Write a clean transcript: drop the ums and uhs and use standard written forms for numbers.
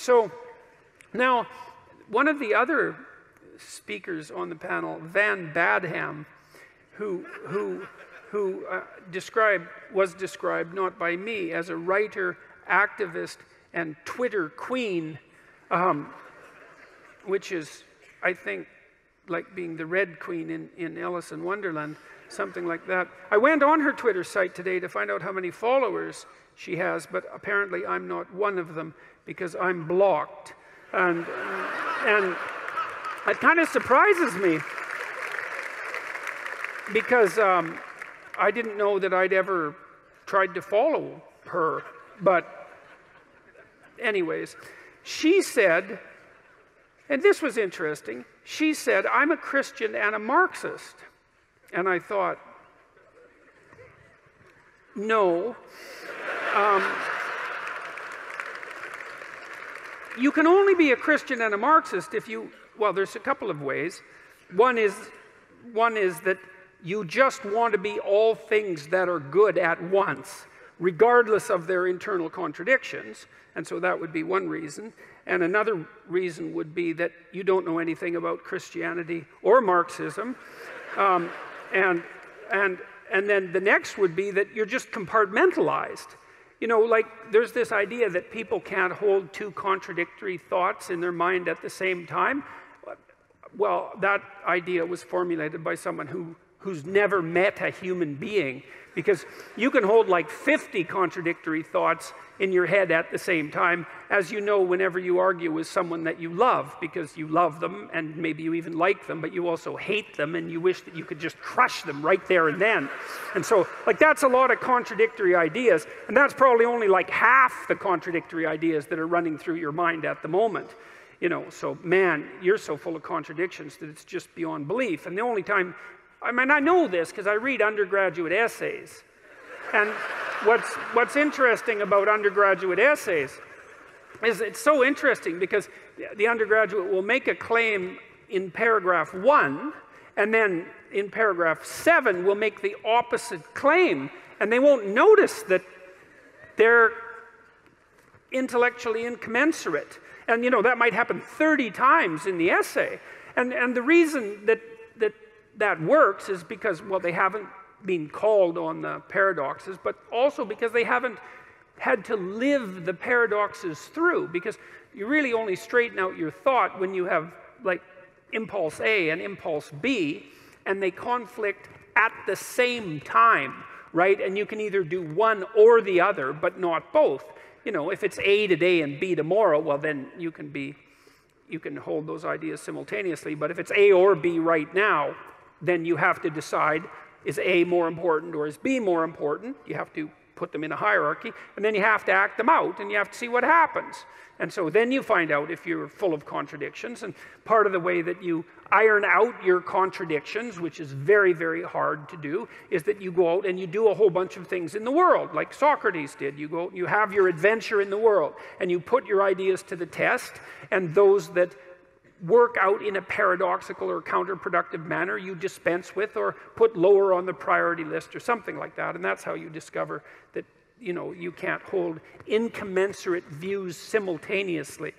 So now, one of the other speakers on the panel, Van Badham, who was described, not by me, as a writer, activist, and Twitter queen, which is, I think, like being the Red Queen in Alice in Wonderland, something like that. I went on her Twitter site today to find out how many followers she has, but apparently I'm not one of them because I'm blocked. And it kind of surprises me because I didn't know that I'd ever tried to follow her. But anyways, she said, and this was interesting, she said, "I'm a Christian and a Marxist." And I thought, no. You can only be a Christian and a Marxist if you, well, there's a couple of ways. One is that you just want to be all things that are good at once, regardless of their internal contradictions. And so that would be one reason. And another reason would be that you don't know anything about Christianity or Marxism. And then the next would be that you're just compartmentalized. You know, like there's this idea that people can't hold two contradictory thoughts in their mind at the same time. Well, that idea was formulated by someone who's never met a human being, because you can hold like 50 contradictory thoughts in your head at the same time, as you know whenever you argue with someone that you love, because you love them and maybe you even like them, but you also hate them and you wish that you could just crush them right there and then. And so, like, that's a lot of contradictory ideas, and that's probably only like half the contradictory ideas that are running through your mind at the moment. You know, so man, you're so full of contradictions that it's just beyond belief. And the only time, I mean, I know this because I read undergraduate essays. And what's interesting about undergraduate essays is it's so interesting because the undergraduate will make a claim in paragraph 1, and then in paragraph 7 will make the opposite claim, and they won't notice that they're intellectually incommensurate. And, you know, that might happen 30 times in the essay. And the reason that works is because, well, they haven't been called on the paradoxes, but also because they haven't had to live the paradoxes through, because you really only straighten out your thought when you have, like, impulse A and impulse B, and they conflict at the same time, right? And you can either do one or the other, but not both. You know, if it's A today and B tomorrow, well, then you can hold those ideas simultaneously, but if it's A or B right now, then you have to decide, is A more important or is B more important? You have to put them in a hierarchy, and then you have to act them out, and you have to see what happens. And so then you find out if you're full of contradictions, and part of the way that you iron out your contradictions, which is very, very hard to do, is that you go out and you do a whole bunch of things in the world, like Socrates did. You go out and you have your adventure in the world, and you put your ideas to the test, and those that work out in a paradoxical or counterproductive manner, you dispense with or put lower on the priority list or something like that. And that's how you discover that, you know, you can't hold incommensurate views simultaneously.